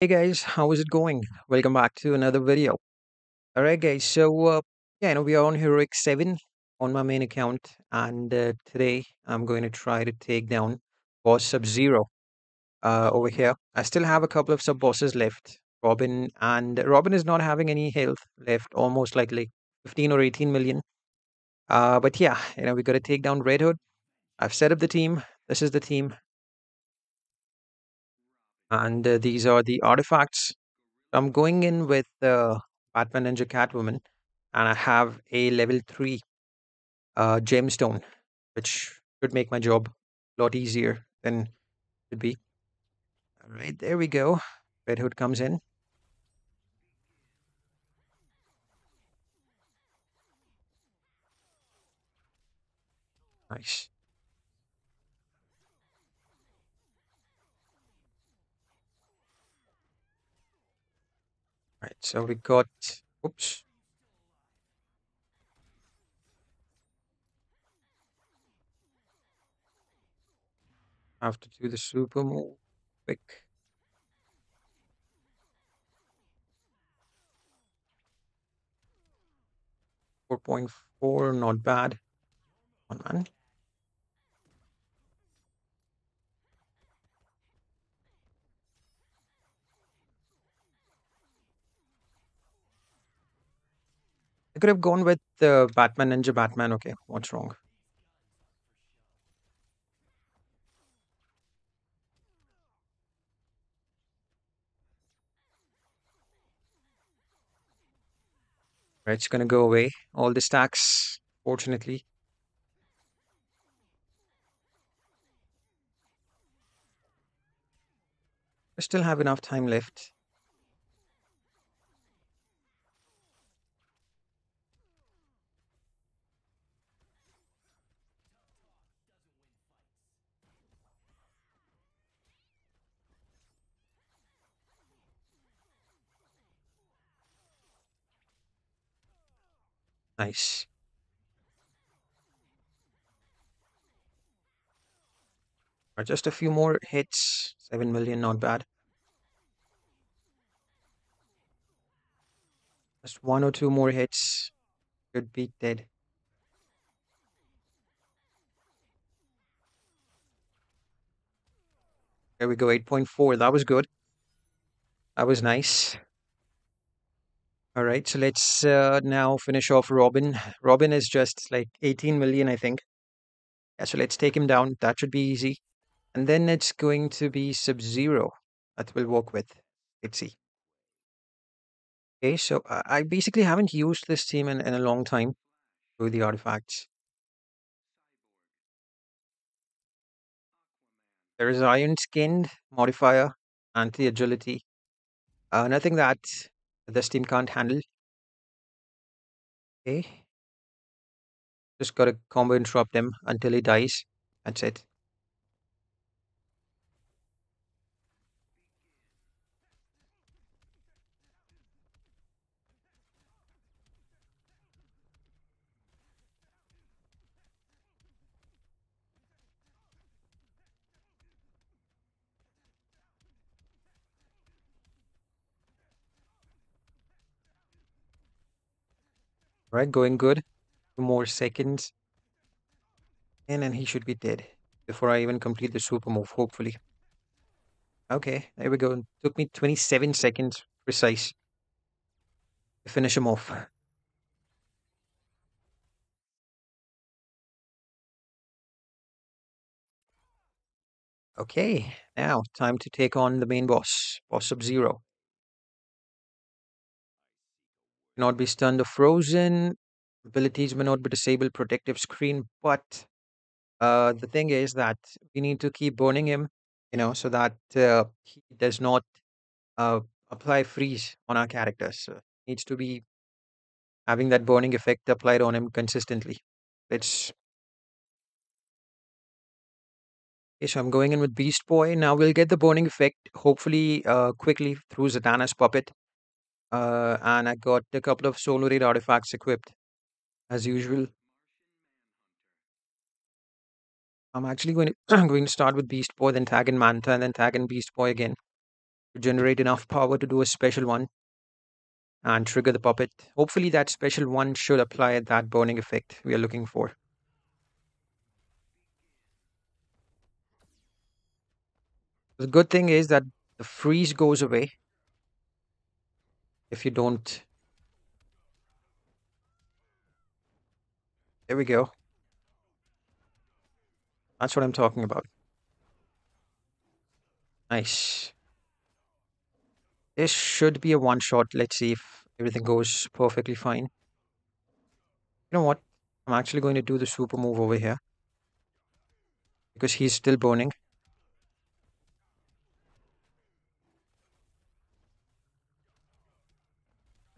Hey guys, how is it going? Welcome back to another video. Alright guys, so we are on Heroic 7 on my main account, and today I'm going to try to take down boss Sub-Zero over here. I still have a couple of sub-bosses left, Robin, and Robin is not having any health left, almost like 15 or 18 million. But yeah, we got to take down Red Hood. I've set up the team. This is the team. And these are the artifacts. I'm going in with Batman Ninja Catwoman, and I have a level 3 gemstone, which should make my job a lot easier than it should be. Alright, there we go. Red Hood comes in. Nice. Right, so we got, oops. Have to do the super move quick. $4.4, not bad. Come on, man. I could have gone with the Batman Ninja Batman. Okay, what's wrong? Right, it's gonna go away. All the stacks, fortunately. I still have enough time left. Nice. Or just a few more hits. 7 million, not bad. Just one or two more hits. Could be dead. There we go, 8.4. That was good. That was nice. All right, so let's now finish off Robin. Robin is just like 18 million, I think. Yeah, so let's take him down. That should be easy. And then it's going to be Sub-Zero that we'll work with. Let's see. Okay, so I basically haven't used this team in a long time with the artifacts. There is Iron Skinned, Modifier, Anti-Agility. Nothing that this team can't handle. Okay. Just gotta combo interrupt him until he dies. That's it. Right, going good. 2 more seconds. And then he should be dead before I even complete the super move, hopefully. Okay, there we go. It took me 27 seconds precise to finish him off. Okay, now time to take on the main boss, Sub-Zero. Not be stunned or frozen. Abilities may not be disabled. Protective screen, but the thing is that we need to keep burning him, so that he does not apply freeze on our characters. So needs to be having that burning effect applied on him consistently. Okay, so I'm going in with Beast Boy. Now we'll get the burning effect hopefully quickly through Zatanna's puppet. And I got a couple of solar raid artifacts equipped, as usual. I'm actually going to start with Beast Boy, then tag in Manta, and then tag in Beast Boy again. to generate enough power to do a special one and trigger the puppet. Hopefully that special one should apply that burning effect we are looking for. The good thing is that the freeze goes away if you don't. There we go. That's what I'm talking about. Nice. This should be a one shot. Let's see if everything goes perfectly fine. You know what? I'm actually going to do the super move over here, because he's still burning.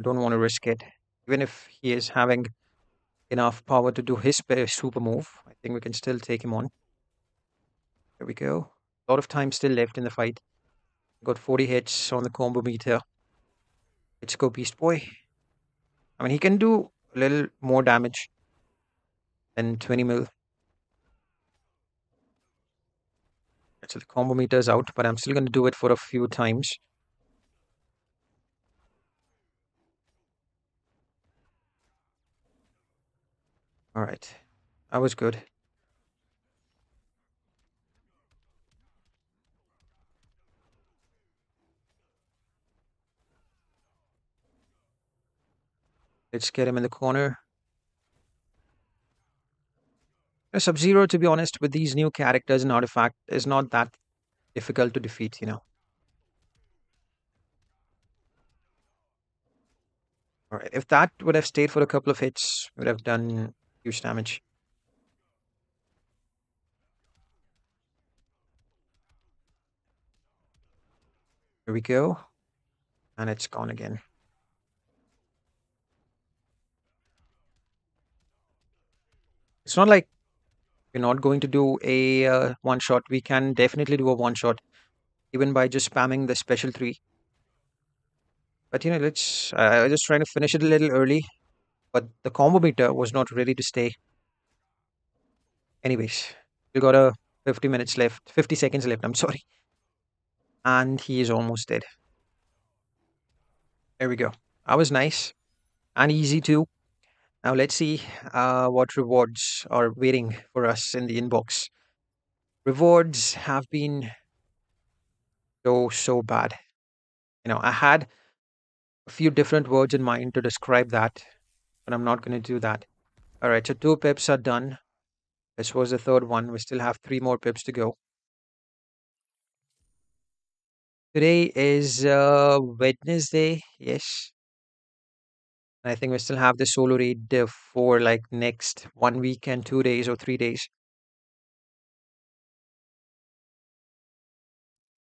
Don't want to risk it. Even if he is having enough power to do his super move, I think we can still take him on. There we go. A lot of time still left in the fight. Got 40 hits on the combo meter. Let's go, Beast Boy. I mean, he can do a little more damage than 20 mil. So the combo meter is out, but I'm still going to do it for a few times. All right, that was good. Let's get him in the corner. Sub-Zero, to be honest, with these new characters and artifact, is not that difficult to defeat, you know. All right, if that would have stayed for a couple of hits, would have done huge damage. Here we go. And it's gone again. It's not like we're not going to do a one shot. We can definitely do a one shot, even by just spamming the special three. But you know, let's I'm just trying to finish it a little early. But the combo meter was not ready to stay. Anyways, we got 50 seconds left, I'm sorry. And he is almost dead. There we go. That was nice. And easy too. Now let's see what rewards are waiting for us in the inbox. Rewards have been so bad. You know, I had a few different words in mind to describe that, but I'm not going to do that. Alright, so 2 pips are done. This was the third one. We still have 3 more pips to go. Today is Wednesday. Yes. I think we still have the solo raid for like next 1 week and 2 days or 3 days.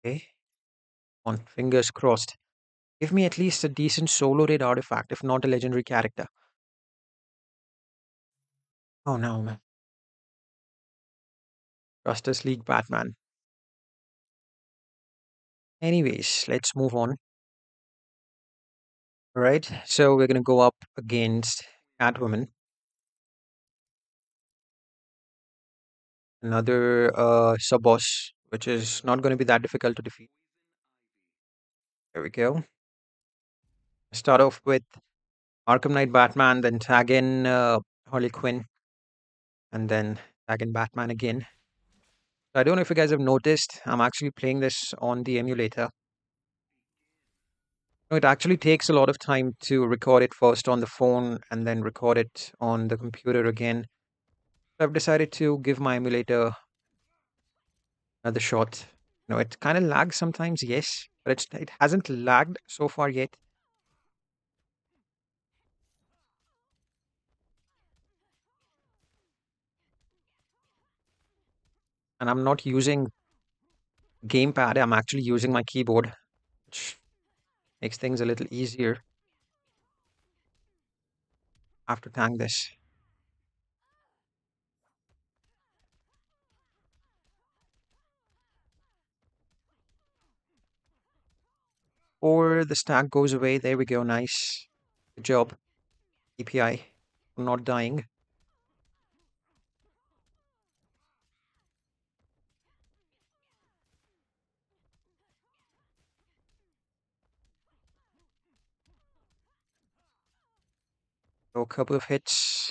Okay. On fingers crossed. Give me at least a decent solo raid artifact, if not a legendary character. Oh no, man. Justice League Batman. Anyways, let's move on. All right, so we're going to go up against Catwoman. Another sub-boss, which is not going to be that difficult to defeat. There we go. Start off with Arkham Knight Batman, then tag in Harley Quinn, and then tag in Batman again. I don't know if you guys have noticed, I'm actually playing this on the emulator. It actually takes a lot of time to record it first on the phone and then record it on the computer again. I've decided to give my emulator another shot. You know, it kind of lags sometimes, yes, but it hasn't lagged so far yet. And I'm not using gamepad, I'm actually using my keyboard, which makes things a little easier. I have to tank this. Or the stack goes away. There we go. Nice. Good job. EPI. I'm not dying. So a couple of hits.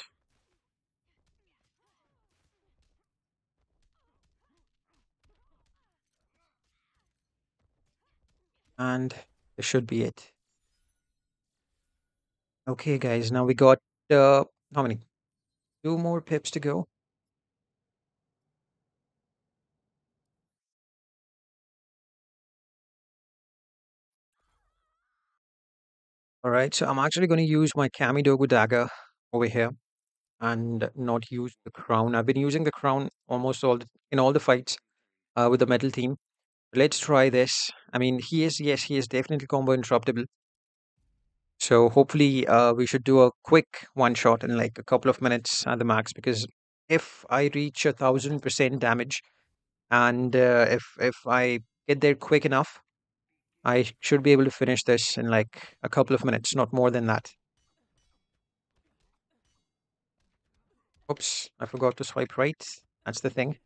And this should be it. Okay guys, now we got how many? 2 more pips to go. Alright, so I'm actually going to use my Kami Dogu dagger over here and not use the crown. I've been using the crown almost in all the fights with the metal team. Let's try this. I mean, he is definitely combo interruptible. So hopefully we should do a quick one shot in like a couple of minutes at the max, because if I reach 1000% damage and if I get there quick enough, I should be able to finish this in like a couple of minutes, not more than that. Oops, I forgot to swipe right. That's the thing.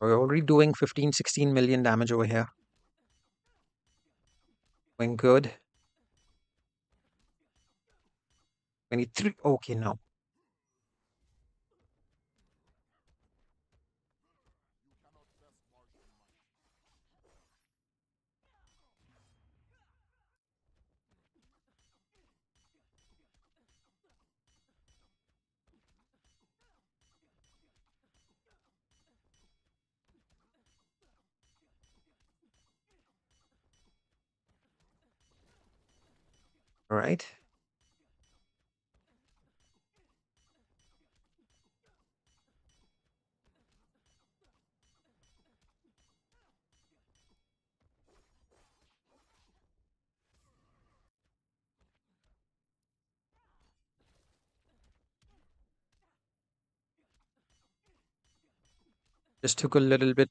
We're already doing 15, 16 million damage over here. Doing good. 23. Okay, now. All right. Just took a little bit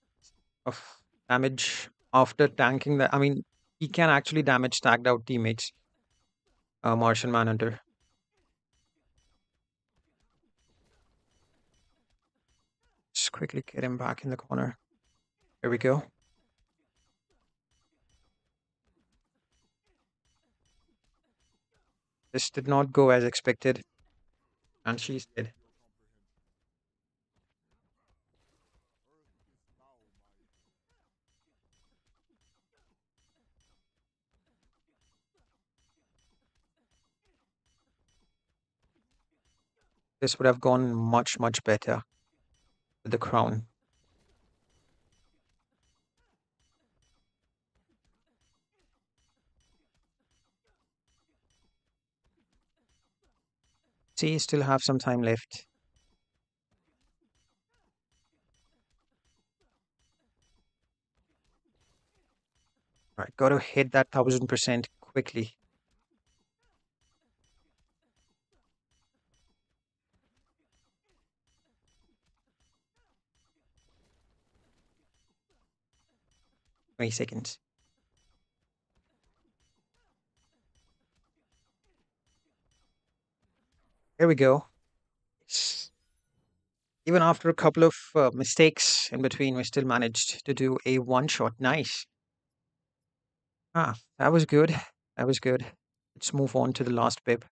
of damage after tanking that. I mean, he can actually damage tagged out teammates. Martian Manhunter. Just quickly get him back in the corner. There we go. This did not go as expected. And she's dead. This would have gone much, much better with the crown. See, still have some time left. All right, got to hit that 1000% quickly. Seconds. There we go. Even after a couple of mistakes in between, we still managed to do a one-shot. Nice. Ah, that was good. That was good. Let's move on to the last bib.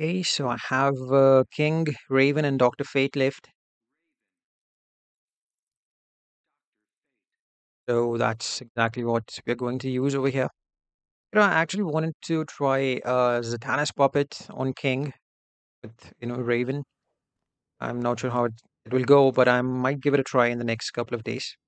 Okay, so I have King, Raven, and Dr. Fate left. So that's exactly what we're going to use over here. You know, I actually wanted to try Zatanna's puppet on King with, you know, Raven. I'm not sure how it will go, but I might give it a try in the next couple of days.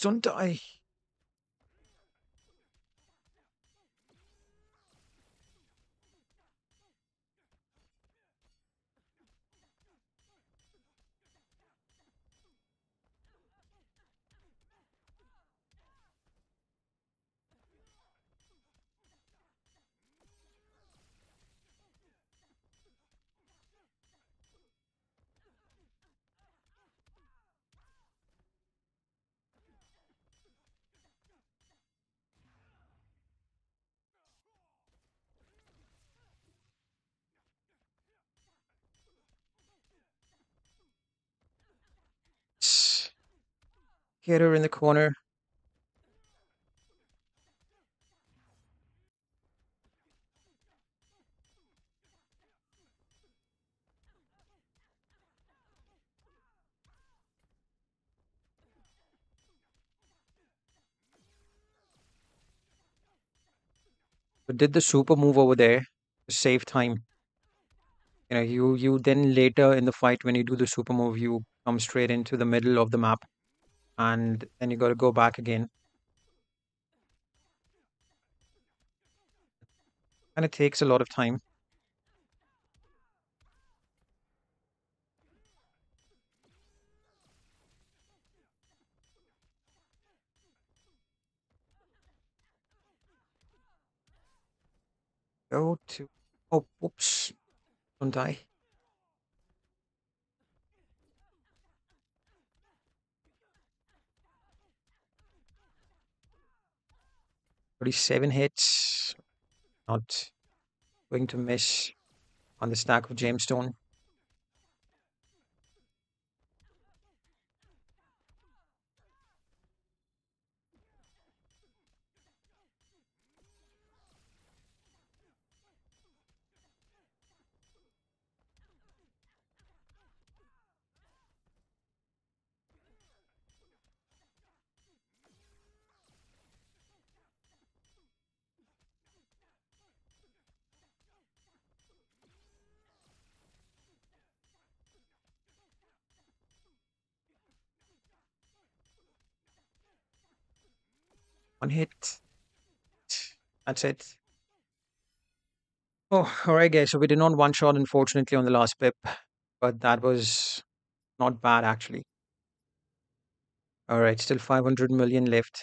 Don't die. Get her in the corner. So did the super move over there to save time. You know, you then later in the fight when you do the super move, you come straight into the middle of the map. And then you got to go back again. And it takes a lot of time. Go to... Oh, whoops. Don't die. Already 7 hits. Not going to miss on the stack of gemstone. One hit. That's it. Oh, alright guys, so we did not one shot unfortunately on the last pip, but that was not bad actually. Alright, still 500 million left.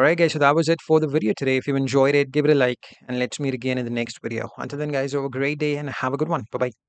Alright guys, so that was it for the video today. If you enjoyed it, give it a like and let's meet again in the next video. Until then guys, have a great day and have a good one. Bye-bye.